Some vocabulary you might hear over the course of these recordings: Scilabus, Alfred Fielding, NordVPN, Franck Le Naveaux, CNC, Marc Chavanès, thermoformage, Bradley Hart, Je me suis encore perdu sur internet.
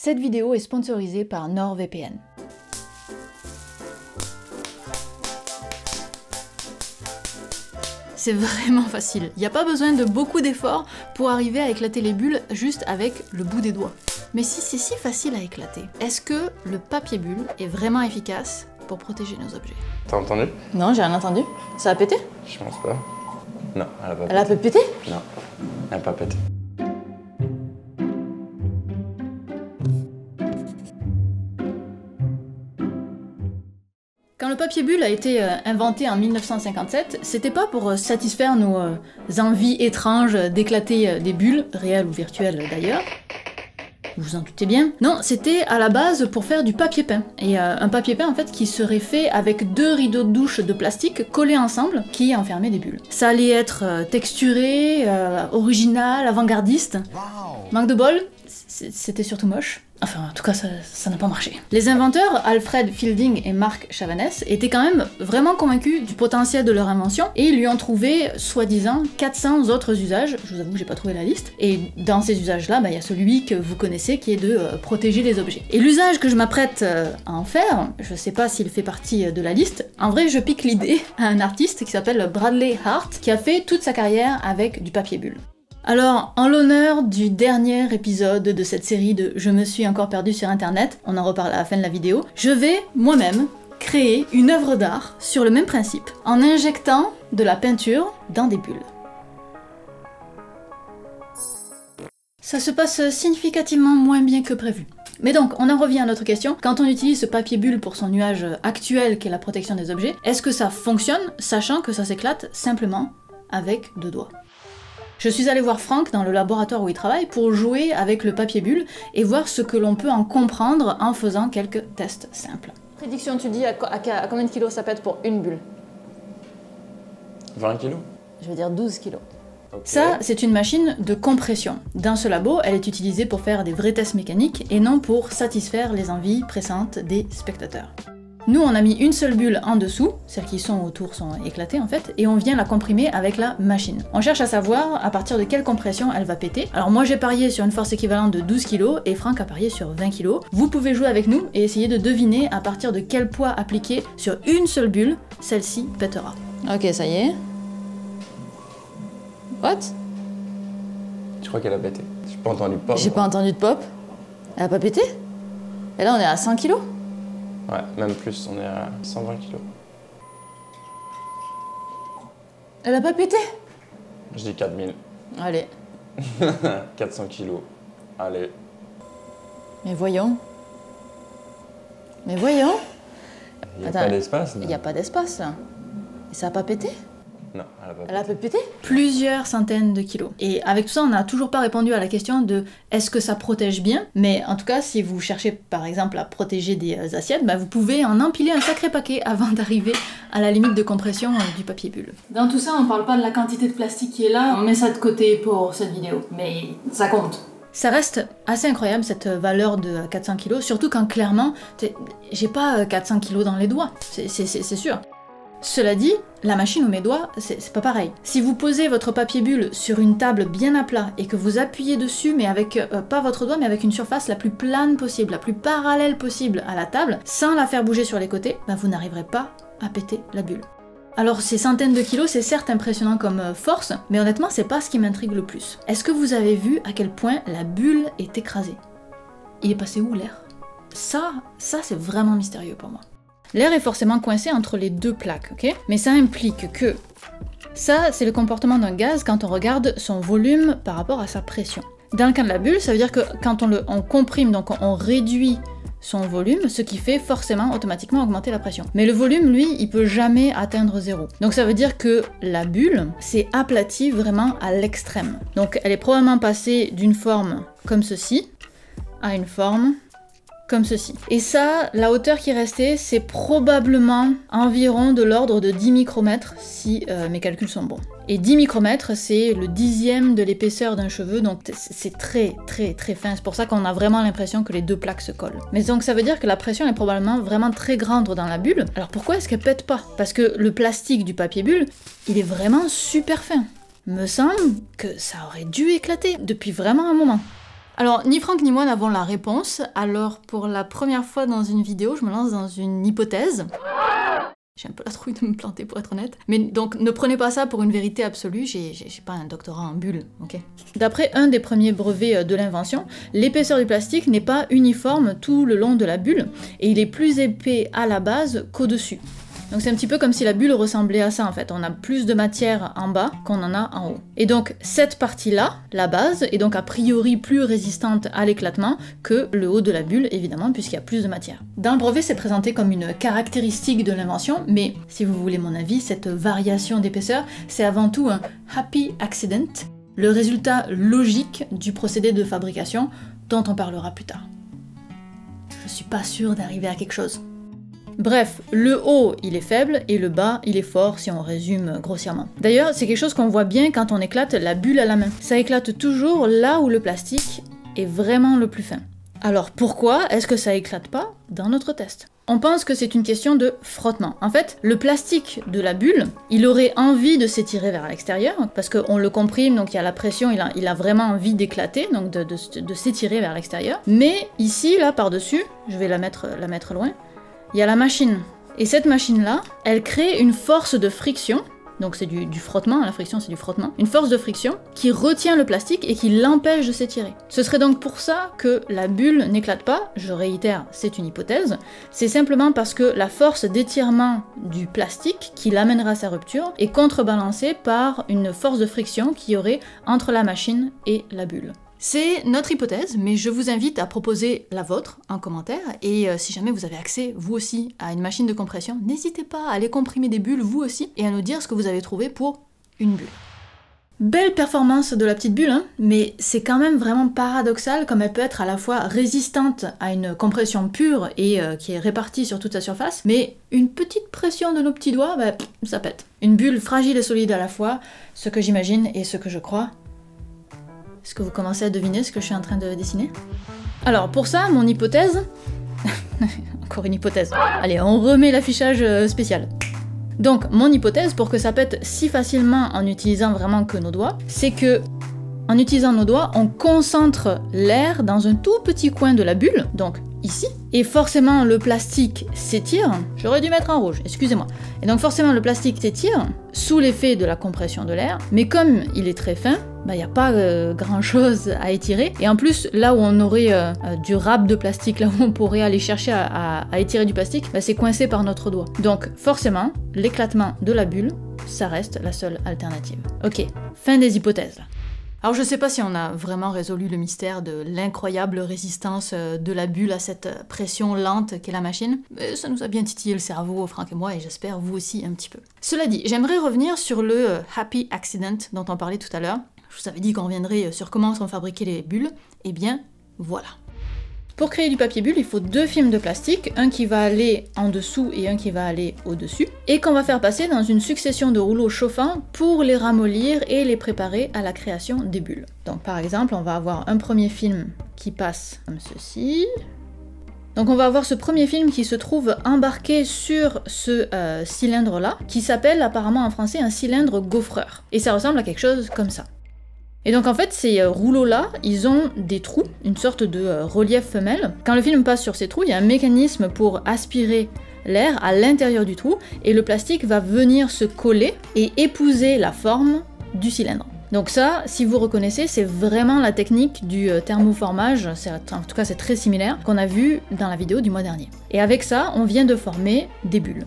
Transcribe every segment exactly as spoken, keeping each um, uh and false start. Cette vidéo est sponsorisée par NordVPN. C'est vraiment facile, il n'y a pas besoin de beaucoup d'efforts pour arriver à éclater les bulles juste avec le bout des doigts. Mais si c'est si facile à éclater, est-ce que le papier bulle est vraiment efficace pour protéger nos objets? T'as entendu? Non, j'ai rien entendu. Ça a pété? Je pense pas. Non, elle a pas pété. Elle a pété? Non, elle a pas pété. Quand le papier bulle a été inventé en mille neuf cent cinquante-sept, c'était pas pour satisfaire nos envies étranges d'éclater des bulles, réelles ou virtuelles d'ailleurs. Vous vous en doutez bien. Non, c'était à la base pour faire du papier peint. Et euh, un papier peint en fait qui serait fait avec deux rideaux de douche de plastique collés ensemble qui enfermaient des bulles. Ça allait être euh, texturé, euh, original, avant-gardiste. Wow. Manque de bol, c'était surtout moche. Enfin, en tout cas, ça n'a pas marché. Les inventeurs, Alfred Fielding et Marc Chavanès, étaient quand même vraiment convaincus du potentiel de leur invention et ils lui ont trouvé, soi-disant, quatre cents autres usages. Je vous avoue que j'ai pas trouvé la liste. Et dans ces usages-là, bah, y a celui que vous connaissez qui est de euh, protéger les objets. Et l'usage que je m'apprête euh, à en faire, je sais pas s'il fait partie de la liste, en vrai, je pique l'idée à un artiste qui s'appelle Bradley Hart, qui a fait toute sa carrière avec du papier bulle. Alors, en l'honneur du dernier épisode de cette série de Je me suis encore perdu sur internet, on en reparle à la fin de la vidéo, je vais moi-même créer une œuvre d'art sur le même principe, en injectant de la peinture dans des bulles. Ça se passe significativement moins bien que prévu. Mais donc, on en revient à notre question, quand on utilise ce papier bulle pour son nuage actuel qui est la protection des objets, est-ce que ça fonctionne, sachant que ça s'éclate simplement avec deux doigts? Je suis allée voir Franck dans le laboratoire où il travaille pour jouer avec le papier bulle et voir ce que l'on peut en comprendre en faisant quelques tests simples. Prédiction, tu dis à, à, à combien de kilos ça pète pour une bulle? Vingt kilos? Je veux dire douze kilos. Okay. Ça, c'est une machine de compression. Dans ce labo, elle est utilisée pour faire des vrais tests mécaniques et non pour satisfaire les envies pressantes des spectateurs. Nous, on a mis une seule bulle en dessous, celles qui sont autour sont éclatées en fait, et on vient la comprimer avec la machine. On cherche à savoir à partir de quelle compression elle va péter. Alors moi j'ai parié sur une force équivalente de douze kilos et Franck a parié sur vingt kilos. Vous pouvez jouer avec nous et essayer de deviner à partir de quel poids appliqué sur une seule bulle, celle-ci pètera. Ok, ça y est. What? Je crois qu'elle a pété. J'ai pas entendu de pop. J'ai pas entendu de pop. Elle a pas pété? Et là on est à cent kilos? Ouais, même plus, on est à cent vingt kilos. Elle a pas pété? Je dis quatre mille. Allez. quatre cents kilos. Allez. Mais voyons. Mais voyons. Il n'y a pas d'espace. Il n'y a pas d'espace là. Et ça a pas pété? Non, elle a pas pété. Elle a pas pété? Plusieurs centaines de kilos. Et avec tout ça, on n'a toujours pas répondu à la question de est-ce que ça protège bien? Mais en tout cas, si vous cherchez par exemple à protéger des assiettes, bah, vous pouvez en empiler un sacré paquet avant d'arriver à la limite de compression du papier bulle. Dans tout ça, on parle pas de la quantité de plastique qui est là, on met ça de côté pour cette vidéo, mais ça compte. Ça reste assez incroyable cette valeur de quatre cents kilos, surtout quand clairement, j'ai pas quatre cents kilos dans les doigts, c'est sûr. Cela dit, la machine ou mes doigts, c'est pas pareil. Si vous posez votre papier bulle sur une table bien à plat et que vous appuyez dessus, mais avec, euh, pas votre doigt, mais avec une surface la plus plane possible, la plus parallèle possible à la table, sans la faire bouger sur les côtés, bah vous n'arriverez pas à péter la bulle. Alors ces centaines de kilos, c'est certes impressionnant comme force, mais honnêtement, c'est pas ce qui m'intrigue le plus. Est-ce que vous avez vu à quel point la bulle est écrasée? Il est passé où l'air? Ça, ça c'est vraiment mystérieux pour moi. L'air est forcément coincé entre les deux plaques, ok? Mais ça implique que... Ça, c'est le comportement d'un gaz quand on regarde son volume par rapport à sa pression. Dans le cas de la bulle, ça veut dire que quand on, le, on comprime, donc on réduit son volume, ce qui fait forcément automatiquement augmenter la pression. Mais le volume, lui, il peut jamais atteindre zéro. Donc ça veut dire que la bulle s'est aplatie vraiment à l'extrême. Donc elle est probablement passée d'une forme comme ceci à une forme... comme ceci. Et ça, la hauteur qui est restée, c'est probablement environ de l'ordre de dix micromètres, si euh, mes calculs sont bons. Et dix micromètres, c'est le dixième de l'épaisseur d'un cheveu, donc c'est très très très fin. C'est pour ça qu'on a vraiment l'impression que les deux plaques se collent. Mais donc ça veut dire que la pression est probablement vraiment très grande dans la bulle. Alors pourquoi est-ce qu'elle pète pas? Parce que le plastique du papier bulle, il est vraiment super fin. Me semble que ça aurait dû éclater depuis vraiment un moment. Alors, ni Franck ni moi n'avons la réponse, alors pour la première fois dans une vidéo, je me lance dans une hypothèse. J'ai un peu la trouille de me planter pour être honnête. Mais donc ne prenez pas ça pour une vérité absolue, j'ai pas un doctorat en bulle, ok? D'après un des premiers brevets de l'invention, l'épaisseur du plastique n'est pas uniforme tout le long de la bulle et il est plus épais à la base qu'au-dessus. Donc c'est un petit peu comme si la bulle ressemblait à ça en fait, on a plus de matière en bas qu'on en a en haut. Et donc cette partie-là, la base, est donc a priori plus résistante à l'éclatement que le haut de la bulle évidemment puisqu'il y a plus de matière. Dans le brevet c'est présenté comme une caractéristique de l'invention, mais si vous voulez mon avis, cette variation d'épaisseur c'est avant tout un happy accident, le résultat logique du procédé de fabrication dont on parlera plus tard. Je suis pas sûre d'arriver à quelque chose. Bref, le haut, il est faible, et le bas, il est fort, si on résume grossièrement. D'ailleurs, c'est quelque chose qu'on voit bien quand on éclate la bulle à la main. Ça éclate toujours là où le plastique est vraiment le plus fin. Alors pourquoi est-ce que ça éclate pas dans notre test? On pense que c'est une question de frottement. En fait, le plastique de la bulle, il aurait envie de s'étirer vers l'extérieur, parce qu'on le comprime, donc il y a la pression, il a, il a vraiment envie d'éclater, donc de, de, de s'étirer vers l'extérieur. Mais ici, là, par-dessus, je vais la mettre, la mettre loin, il y a la machine. Et cette machine-là, elle crée une force de friction, donc c'est du, du frottement, la friction c'est du frottement, une force de friction qui retient le plastique et qui l'empêche de s'étirer. Ce serait donc pour ça que la bulle n'éclate pas, je réitère, c'est une hypothèse, c'est simplement parce que la force d'étirement du plastique qui l'amènera à sa rupture est contrebalancée par une force de friction qu'il y aurait entre la machine et la bulle. C'est notre hypothèse, mais je vous invite à proposer la vôtre en commentaire, et euh, si jamais vous avez accès, vous aussi, à une machine de compression, n'hésitez pas à aller comprimer des bulles, vous aussi, et à nous dire ce que vous avez trouvé pour une bulle. Belle performance de la petite bulle, hein, mais c'est quand même vraiment paradoxal comme elle peut être à la fois résistante à une compression pure et euh, qui est répartie sur toute sa surface, mais une petite pression de nos petits doigts, bah, ça pète. Une bulle fragile et solide à la fois, ce que j'imagine et ce que je crois. Est-ce que vous commencez à deviner ce que je suis en train de dessiner? Alors pour ça, mon hypothèse... Encore une hypothèse. Allez, on remet l'affichage spécial. Donc mon hypothèse, pour que ça pète si facilement en utilisant vraiment que nos doigts, c'est que en utilisant nos doigts, on concentre l'air dans un tout petit coin de la bulle, donc ici, et forcément le plastique s'étire. J'aurais dû mettre en rouge, excusez-moi. Et donc forcément le plastique s'étire sous l'effet de la compression de l'air, mais comme il est très fin, il n'y a pas euh, grand chose à étirer. Et en plus, là où on aurait euh, du râpe de plastique, là où on pourrait aller chercher à, à, à étirer du plastique, bah, c'est coincé par notre doigt. Donc forcément, l'éclatement de la bulle, ça reste la seule alternative. Ok, fin des hypothèses. Alors je sais pas si on a vraiment résolu le mystère de l'incroyable résistance de la bulle à cette pression lente qu'est la machine, mais ça nous a bien titillé le cerveau, Franck et moi, et j'espère vous aussi un petit peu. Cela dit, j'aimerais revenir sur le happy accident dont on parlait tout à l'heure. Je vous avais dit qu'on reviendrait sur comment sont fabriquées les bulles, et bien voilà. Pour créer du papier bulle, il faut deux films de plastique, un qui va aller en dessous et un qui va aller au-dessus, et qu'on va faire passer dans une succession de rouleaux chauffants pour les ramollir et les préparer à la création des bulles. Donc par exemple, on va avoir un premier film qui passe comme ceci. Donc on va avoir ce premier film qui se trouve embarqué sur ce euh, cylindre-là, qui s'appelle apparemment en français un cylindre gaufreur. Et ça ressemble à quelque chose comme ça. Et donc en fait, ces rouleaux-là, ils ont des trous, une sorte de relief femelle. Quand le film passe sur ces trous, il y a un mécanisme pour aspirer l'air à l'intérieur du trou, et le plastique va venir se coller et épouser la forme du cylindre. Donc ça, si vous reconnaissez, c'est vraiment la technique du thermoformage, en tout cas c'est très similaire, qu'on a vu dans la vidéo du mois dernier. Et avec ça, on vient de former des bulles.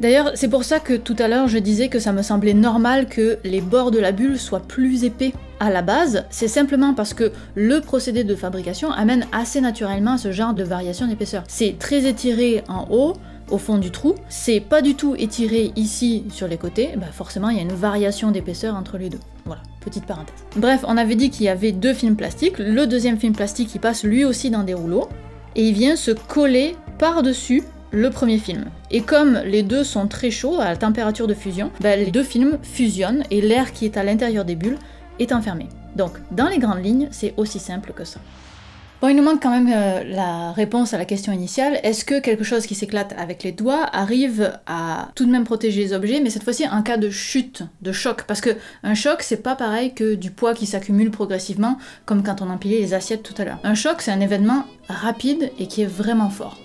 D'ailleurs, c'est pour ça que tout à l'heure je disais que ça me semblait normal que les bords de la bulle soient plus épais. À la base, c'est simplement parce que le procédé de fabrication amène assez naturellement à ce genre de variation d'épaisseur. C'est très étiré en haut, au fond du trou, c'est pas du tout étiré ici sur les côtés, bah forcément il y a une variation d'épaisseur entre les deux. Voilà, petite parenthèse. Bref, on avait dit qu'il y avait deux films plastiques, le deuxième film plastique il passe lui aussi dans des rouleaux, et il vient se coller par-dessus le premier film. Et comme les deux sont très chauds à la température de fusion, ben les deux films fusionnent et l'air qui est à l'intérieur des bulles est enfermé. Donc dans les grandes lignes, c'est aussi simple que ça. Bon, il nous manque quand même euh, la réponse à la question initiale. Est-ce que quelque chose qui s'éclate avec les doigts arrive à tout de même protéger les objets, mais cette fois-ci en cas de chute, de choc? Parce que un choc, c'est pas pareil que du poids qui s'accumule progressivement, comme quand on empilait les assiettes tout à l'heure. Un choc, c'est un événement rapide et qui est vraiment fort.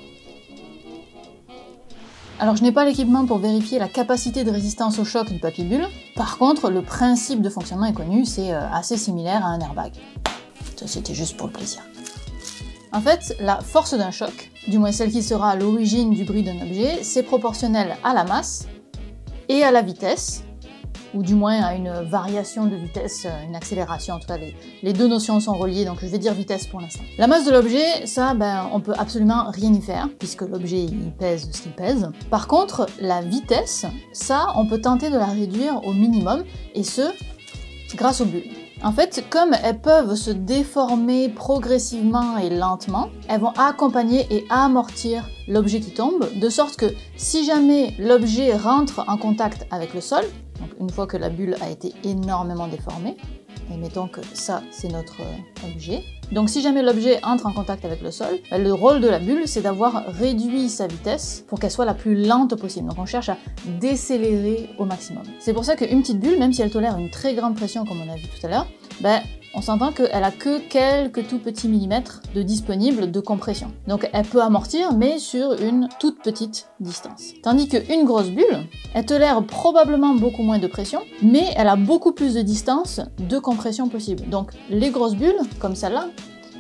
Alors je n'ai pas l'équipement pour vérifier la capacité de résistance au choc du papy-bulle. Par contre, le principe de fonctionnement est connu, c'est assez similaire à un airbag. Ça, c'était juste pour le plaisir. En fait, la force d'un choc, du moins celle qui sera à l'origine du bruit d'un objet, c'est proportionnelle à la masse et à la vitesse, ou du moins à une variation de vitesse, une accélération, en tout cas les, les deux notions sont reliées, donc je vais dire vitesse pour l'instant. La masse de l'objet, ça, ben, on peut absolument rien y faire, puisque l'objet il pèse ce qu'il pèse. Par contre, la vitesse, ça, on peut tenter de la réduire au minimum, et ce, grâce aux bulles. En fait, comme elles peuvent se déformer progressivement et lentement, elles vont accompagner et amortir l'objet qui tombe, de sorte que si jamais l'objet rentre en contact avec le sol, donc une fois que la bulle a été énormément déformée, et mettons que ça c'est notre objet, donc si jamais l'objet entre en contact avec le sol, le rôle de la bulle c'est d'avoir réduit sa vitesse pour qu'elle soit la plus lente possible, donc on cherche à décélérer au maximum. C'est pour ça qu'une petite bulle, même si elle tolère une très grande pression comme on a vu tout à l'heure, ben, on s'entend qu'elle a que quelques tout petits millimètres de disponible de compression. Donc elle peut amortir, mais sur une toute petite distance. Tandis qu'une grosse bulle, elle tolère probablement beaucoup moins de pression, mais elle a beaucoup plus de distance de compression possible. Donc les grosses bulles, comme celle-là,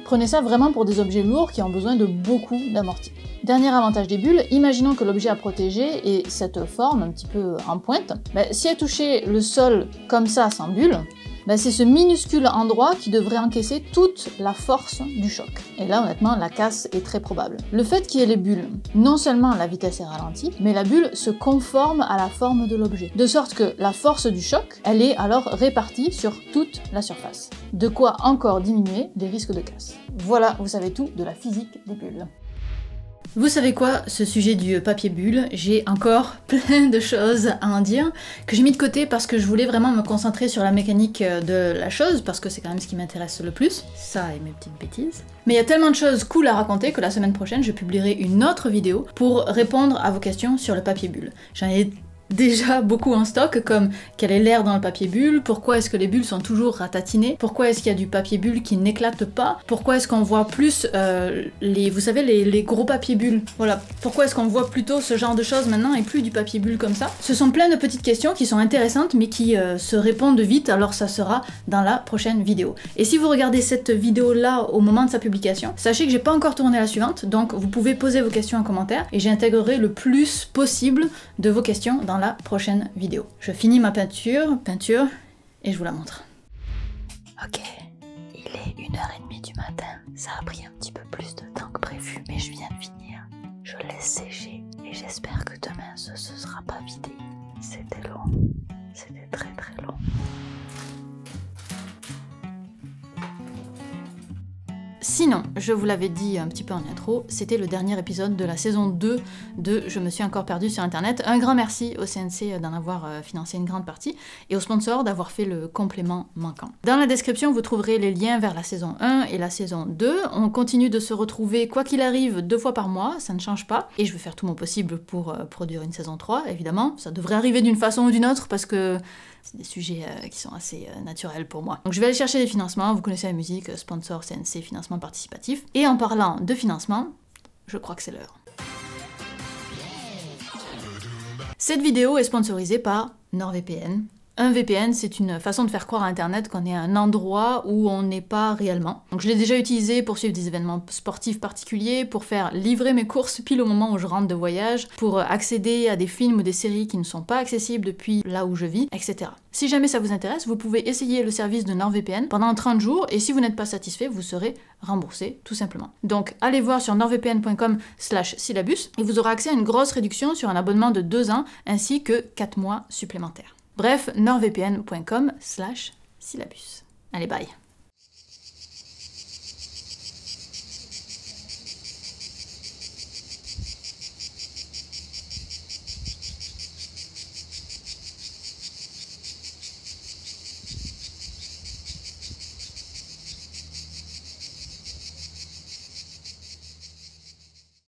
prenez ça vraiment pour des objets lourds qui ont besoin de beaucoup d'amorti. Dernier avantage des bulles, imaginons que l'objet à protéger ait cette forme un petit peu en pointe. Ben, si elle touchait le sol comme ça sans bulle, ben c'est ce minuscule endroit qui devrait encaisser toute la force du choc. Et là, honnêtement, la casse est très probable. Le fait qu'il y ait les bulles, non seulement la vitesse est ralentie, mais la bulle se conforme à la forme de l'objet. De sorte que la force du choc, elle est alors répartie sur toute la surface. De quoi encore diminuer les risques de casse. Voilà, vous savez tout de la physique des bulles. Vous savez quoi, ce sujet du papier bulle, j'ai encore plein de choses à en dire que j'ai mis de côté parce que je voulais vraiment me concentrer sur la mécanique de la chose parce que c'est quand même ce qui m'intéresse le plus, ça et mes petites bêtises. Mais il y a tellement de choses cool à raconter que la semaine prochaine je publierai une autre vidéo pour répondre à vos questions sur le papier bulle. J'en ai déjà beaucoup en stock, comme quel est l'air dans le papier bulle, pourquoi est-ce que les bulles sont toujours ratatinées, pourquoi est-ce qu'il y a du papier bulle qui n'éclate pas, pourquoi est-ce qu'on voit plus euh, les, vous savez, les, les gros papier bulles, voilà, pourquoi est-ce qu'on voit plutôt ce genre de choses maintenant et plus du papier bulle comme ça. Ce sont plein de petites questions qui sont intéressantes mais qui euh, se répondent vite, alors ça sera dans la prochaine vidéo. Et si vous regardez cette vidéo là au moment de sa publication, sachez que j'ai pas encore tourné la suivante, donc vous pouvez poser vos questions en commentaire et j'intégrerai le plus possible de vos questions dans la prochaine vidéo. Je finis ma peinture, peinture, et je vous la montre. Ok, il est une heure trente du matin, ça a pris un petit peu plus de temps que prévu, mais je viens de finir. Je laisse sécher, et j'espère que demain ce ne sera pas vidé. C'était long, c'était très très long. Sinon, je vous l'avais dit un petit peu en intro, c'était le dernier épisode de la saison deux de Je me suis encore perdu sur internet. Un grand merci au C N C d'en avoir financé une grande partie et aux sponsors d'avoir fait le complément manquant. Dans la description, vous trouverez les liens vers la saison un et la saison deux. On continue de se retrouver quoi qu'il arrive deux fois par mois, ça ne change pas. Et je vais faire tout mon possible pour produire une saison trois, évidemment. Ça devrait arriver d'une façon ou d'une autre parce que c'est des sujets euh, qui sont assez euh, naturels pour moi. Donc je vais aller chercher des financements, vous connaissez la musique, sponsor, C N C, financement participatif. Et en parlant de financement, je crois que c'est l'heure. Cette vidéo est sponsorisée par NordVPN. Un V P N, c'est une façon de faire croire à Internet qu'on est à un endroit où on n'est pas réellement. Donc je l'ai déjà utilisé pour suivre des événements sportifs particuliers, pour faire livrer mes courses pile au moment où je rentre de voyage, pour accéder à des films ou des séries qui ne sont pas accessibles depuis là où je vis, et cetera. Si jamais ça vous intéresse, vous pouvez essayer le service de NordVPN pendant trente jours et si vous n'êtes pas satisfait, vous serez remboursé tout simplement. Donc allez voir sur nordvpn point com slash Scilabus et vous aurez accès à une grosse réduction sur un abonnement de deux ans ainsi que quatre mois supplémentaires. Bref, nordvpn point com slash Scilabus. Allez, bye!